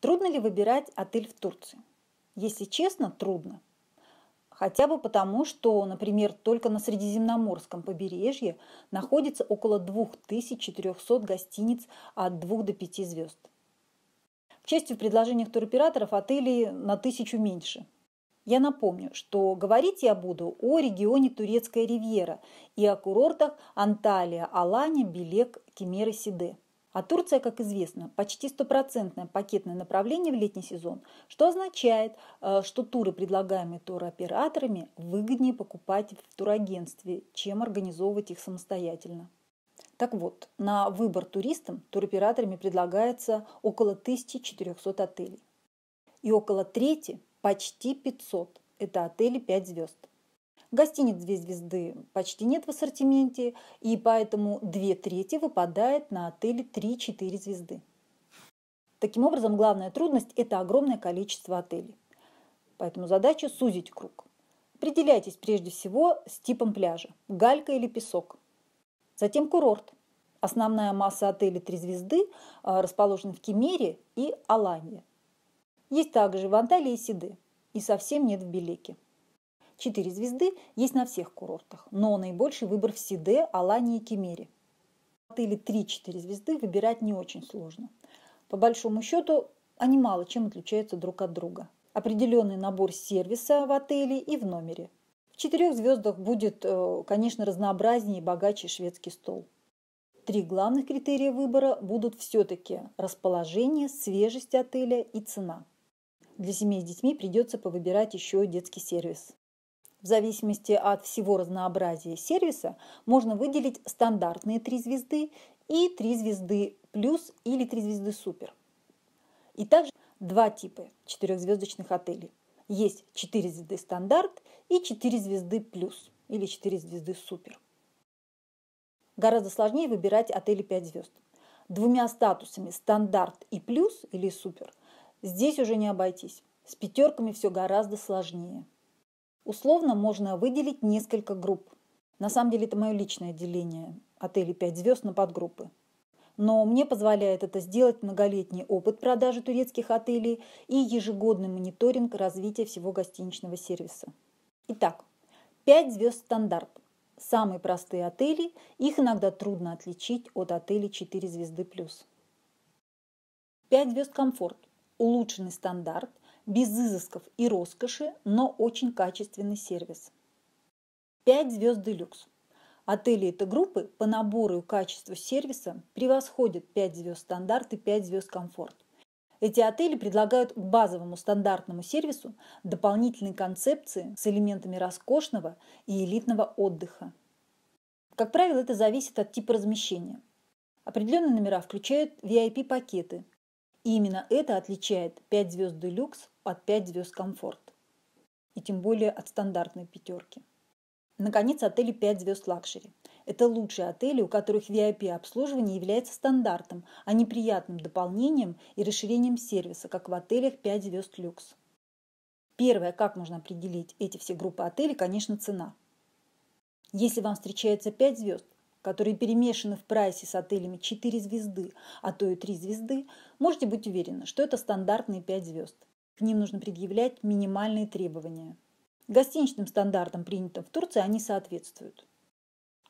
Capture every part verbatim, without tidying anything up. Трудно ли выбирать отель в Турции? Если честно, трудно. Хотя бы потому, что, например, только на Средиземноморском побережье находится около две тысячи четыреста гостиниц от двух до пяти звезд. К счастью, в предложениях туроператоров отелей на тысячу меньше. Я напомню, что говорить я буду о регионе Турецкая ривьера и о курортах Анталия, Алания, Белек, Кемер и Сиде. А Турция, как известно, почти стопроцентное пакетное направление в летний сезон, что означает, что туры, предлагаемые туроператорами, выгоднее покупать в турагентстве, чем организовывать их самостоятельно. Так вот, на выбор туристам туроператорами предлагается около тысячи четырёхсот отелей. И около трети, почти пятьсот, это отели пять звезд. Гостиниц две звезды почти нет в ассортименте, и поэтому две трети выпадает на отели три-четыре звезды. Таким образом, главная трудность – это огромное количество отелей. Поэтому задача – сузить круг. Определяйтесь прежде всего с типом пляжа – галька или песок. Затем курорт. Основная масса отелей три звезды расположена в Кемере и Алании. Есть также в Анталии и Сиде, и совсем нет в Белеке. Четыре звезды есть на всех курортах, но наибольший выбор в Сиде, Алании и Кемере. Отели три-четыре звезды выбирать не очень сложно. По большому счету, они мало чем отличаются друг от друга. Определенный набор сервиса в отеле и в номере. В четырех звездах будет, конечно, разнообразнее и богаче шведский стол. Три главных критерия выбора будут все-таки расположение, свежесть отеля и цена. Для семей с детьми придется повыбирать еще детский сервис. В зависимости от всего разнообразия сервиса можно выделить стандартные три звезды и три звезды плюс или три звезды супер. И также два типа четырехзвездочных отелей. Есть четыре звезды стандарт и четыре звезды плюс или четыре звезды супер. Гораздо сложнее выбирать отели пять звезд. Двумя статусами стандарт и плюс или супер здесь уже не обойтись. С пятерками все гораздо сложнее. Условно можно выделить несколько групп. На самом деле это мое личное деление отелей пять звезд на подгруппы. Но мне позволяет это сделать многолетний опыт продажи турецких отелей и ежегодный мониторинг развития всего гостиничного сервиса. Итак, пять звезд стандарт. Самые простые отели, их иногда трудно отличить от отелей четыре звезды плюс. пять звезд комфорт. Улучшенный стандарт. Без изысков и роскоши, но очень качественный сервис. пять звезд делюкс. Отели этой группы по набору и качеству сервиса превосходят пять звезд стандарт и пять звезд комфорт. Эти отели предлагают к базовому стандартному сервису дополнительные концепции с элементами роскошного и элитного отдыха. Как правило, это зависит от типа размещения. Определенные номера включают ви ай пи-пакеты. И именно это отличает пять звезд делюкс от пять звезд комфорт. И тем более от стандартной пятерки. Наконец, отели пять звезд лакшери. Это лучшие отели, у которых ви ай пи-обслуживание является стандартом, а не приятным дополнением и расширением сервиса, как в отелях пять звезд люкс. Первое, как можно определить эти все группы отелей, конечно, цена. Если вам встречается пять звезд, которые перемешаны в прайсе с отелями четыре звезды, а то и три звезды, можете быть уверены, что это стандартные пять звезд. К ним нужно предъявлять минимальные требования. Гостиничным стандартам, принятым в Турции, они соответствуют.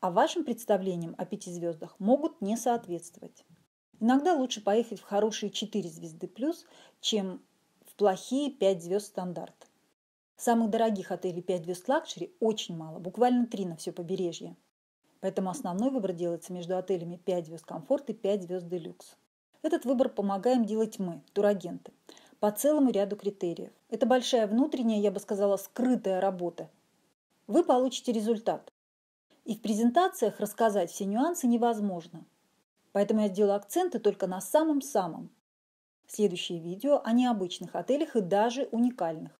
А вашим представлениям о пяти звездах могут не соответствовать. Иногда лучше поехать в хорошие четыре звезды плюс, чем в плохие пять звезд стандарт. Самых дорогих отелей пять звезд лакшери очень мало, буквально три на все побережье. Поэтому основной выбор делается между отелями пять звезд комфорт и пять звезд делюкс. Этот выбор помогаем делать мы, турагенты, по целому ряду критериев. Это большая внутренняя, я бы сказала, скрытая работа. Вы получите результат. И в презентациях рассказать все нюансы невозможно. Поэтому я сделаю акценты только на самом-самом. Следующее видео о необычных отелях и даже уникальных.